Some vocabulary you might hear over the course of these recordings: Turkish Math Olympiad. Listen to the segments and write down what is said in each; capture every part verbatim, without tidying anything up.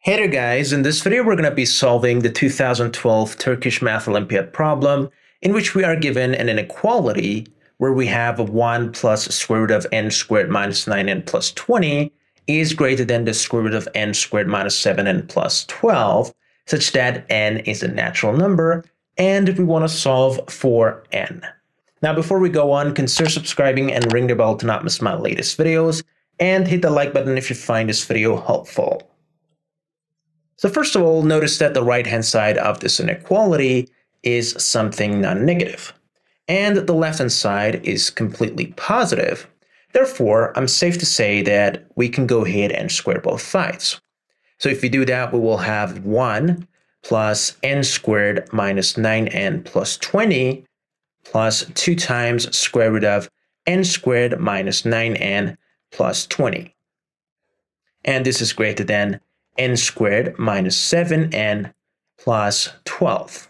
Hey there guys, in this video we're going to be solving the two thousand twelve Turkish Math Olympiad problem in which we are given an inequality where we have one plus square root of n squared minus nine n plus twenty is greater than the square root of n squared minus seven n plus twelve such that n is a natural number and we want to solve for n. Now before we go on, consider subscribing and ring the bell to not miss my latest videos and hit the like button if you find this video helpful. So first of all, notice that the right-hand side of this inequality is something non-negative, and the left-hand side is completely positive. Therefore, I'm safe to say that we can go ahead and square both sides. So if we do that, we will have one plus n squared minus nine n plus twenty plus two times square root of n squared minus nine n plus twenty. And this is greater than n squared minus seven n plus twelve.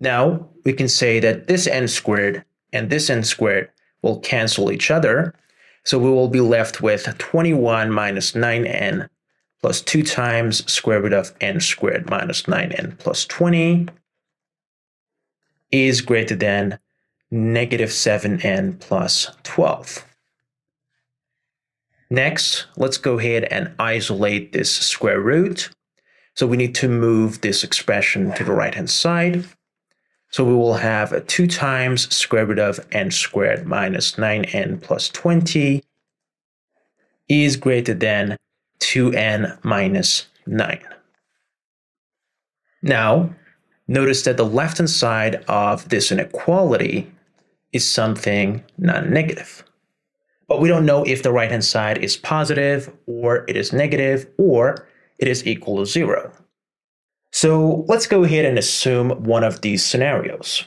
Now we can say that this n squared and this n squared will cancel each other. So we will be left with twenty-one minus nine n plus two times square root of n squared minus nine n plus twenty is greater than negative seven n plus twelve. Next, let's go ahead and isolate this square root. So we need to move this expression to the right-hand side. So we will have two times square root of n squared minus nine n plus twenty is greater than two n minus nine. Now, notice that the left-hand side of this inequality is something non-negative. But we don't know if the right-hand side is positive, or it is negative, or it is equal to zero. So let's go ahead and assume one of these scenarios.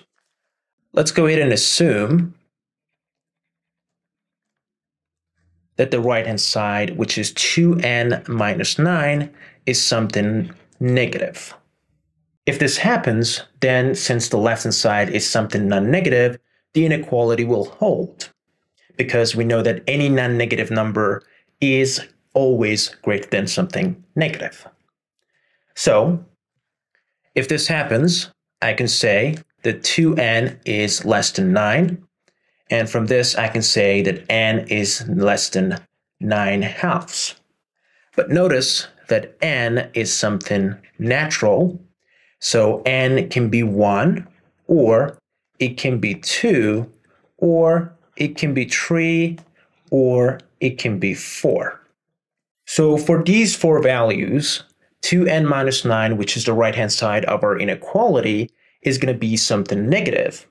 Let's go ahead and assume that the right-hand side, which is two n minus nine, is something negative. If this happens, then since the left-hand side is something non-negative, the inequality will hold, because we know that any non-negative number is always greater than something negative. So if this happens, I can say that two n is less than nine. And from this, I can say that n is less than nine halves. But notice that n is something natural. So n can be one, or it can be two, or it can be three, or it can be four. So for these four values, two n minus nine, which is the right-hand side of our inequality, is going to be something negative.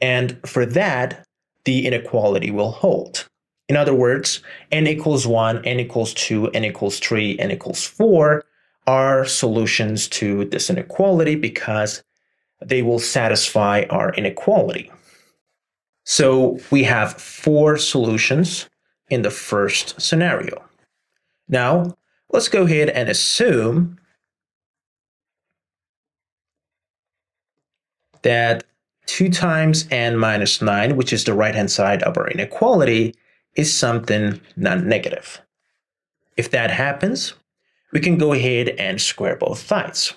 And for that, the inequality will hold. In other words, n equals one, n equals two, n equals three, n equals four are solutions to this inequality because they will satisfy our inequality. So we have four solutions in the first scenario. Now, let's go ahead and assume that two times n minus nine, which is the right-hand side of our inequality, is something non-negative. If that happens, we can go ahead and square both sides.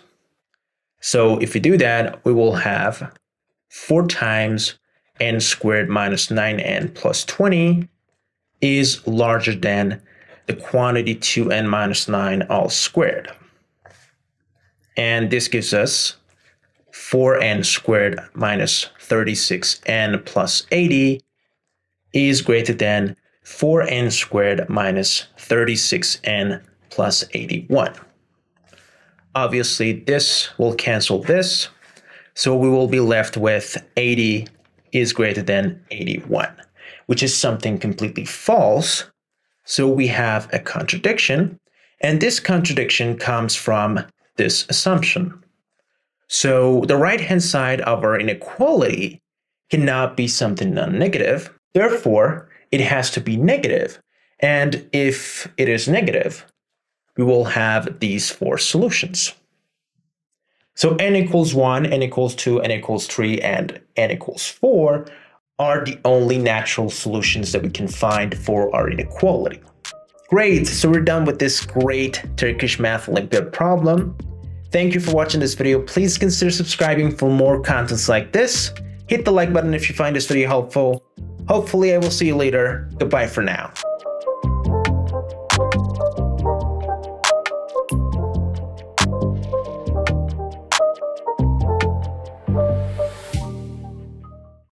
So if we do that, we will have four times n squared minus nine n plus twenty is larger than the quantity two n minus nine all squared. And this gives us four n squared minus thirty-six n plus eighty is greater than four n squared minus thirty-six n plus eighty-one. Obviously, this will cancel this, so we will be left with eighty is greater than eighty-one, which is something completely false. So we have a contradiction, and this contradiction comes from this assumption. So the right-hand side of our inequality cannot be something non-negative. Therefore, it has to be negative. And if it is negative, we will have these four solutions. So n equals one, n equals two, n equals three, and n equals four are the only natural solutions that we can find for our inequality. Great, so we're done with this great Turkish Math Olympiad problem. Thank you for watching this video. Please consider subscribing for more contents like this. Hit the like button if you find this video helpful. Hopefully I will see you later. Goodbye for now.